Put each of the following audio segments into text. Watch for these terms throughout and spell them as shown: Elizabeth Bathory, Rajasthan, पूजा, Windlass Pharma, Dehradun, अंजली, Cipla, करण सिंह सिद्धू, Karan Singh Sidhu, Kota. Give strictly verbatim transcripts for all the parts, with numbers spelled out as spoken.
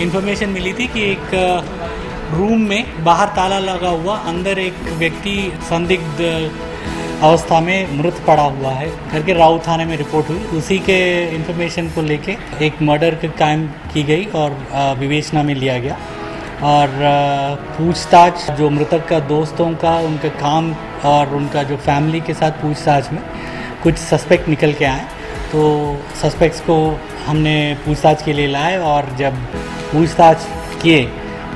Information मिली थी कि एक रूम में बाहर ताला लगा हुआ, अंदर एक व्यक्ति संदिग्ध अवस्था में मृत पड़ा हुआ है करके राव थाने में रिपोर्ट हुई। उसी के इन्फॉर्मेशन को लेके एक मर्डर के कायम की गई और विवेचना में लिया गया और पूछताछ जो मृतक का दोस्तों का, उनके काम और उनका जो फैमिली के साथ पूछताछ में कुछ सस्पेक्ट निकल के आए, तो सस्पेक्ट्स को हमने पूछताछ के लिए लाए और जब पूछताछ किए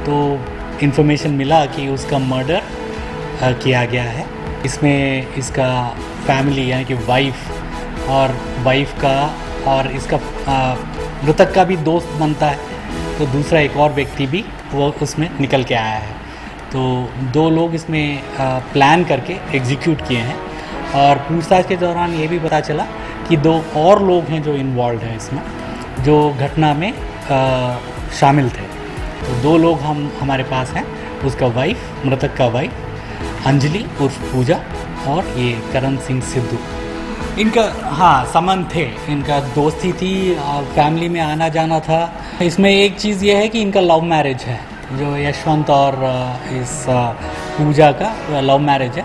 तो इन्फॉर्मेशन मिला कि उसका मर्डर किया गया है। इसमें इसका फैमिली यानी कि वाइफ और वाइफ का और इसका मृतक का भी दोस्त बनता है, तो दूसरा एक और व्यक्ति भी वो उसमें निकल के आया है। तो दो लोग इसमें प्लान करके एग्जीक्यूट किए हैं और पूछताछ के दौरान ये भी पता चला कि दो और लोग हैं जो इन्वॉल्व हैं इसमें, जो घटना में आ, शामिल थे। तो दो लोग हम हमारे पास हैं, उसका वाइफ, मृतक का वाइफ अंजलि उर्फ पूजा और ये करण सिंह सिद्धू। इनका हाँ संबंध थे, इनका दोस्ती थी और फैमिली में आना जाना था। इसमें एक चीज़ ये है कि इनका लव मैरिज है, जो यशवंत और इस पूजा का लव मैरिज है।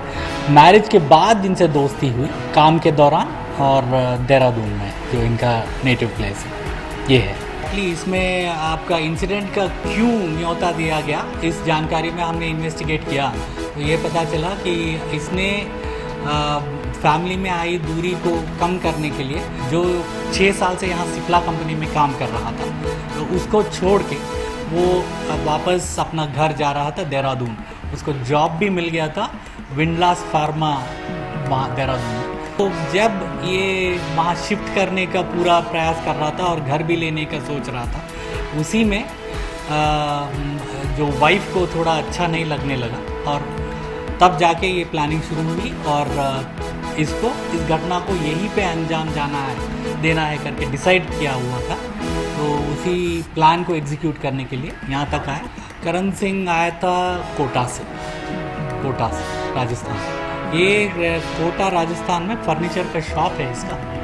मैरिज के बाद इनसे दोस्ती हुई काम के दौरान और देहरादून में जो इनका नेटिव प्लेस है ये है। इसमें आपका इंसिडेंट का क्यों न्योता दिया गया, इस जानकारी में हमने इन्वेस्टिगेट किया तो ये पता चला कि इसने फैमिली में आई दूरी को कम करने के लिए, जो छः साल से यहाँ सिप्ला कंपनी में काम कर रहा था, तो उसको छोड़ के वो वापस अपना घर जा रहा था देहरादून। उसको जॉब भी मिल गया था विंडलास फार्मा वहाँ देहरादून। तो जब ये वहाँ शिफ्ट करने का पूरा प्रयास कर रहा था और घर भी लेने का सोच रहा था, उसी में आ, जो वाइफ को थोड़ा अच्छा नहीं लगने लगा और तब जाके ये प्लानिंग शुरू हुई और इसको इस घटना को यहीं पे अंजाम जाना है देना है करके डिसाइड किया हुआ था। तो उसी प्लान को एग्जीक्यूट करने के लिए यहाँ तक आए। करण सिंह आया था कोटा से, कोटा से राजस्थान। ये कोटा राजस्थान में फर्नीचर का शॉप है इसका।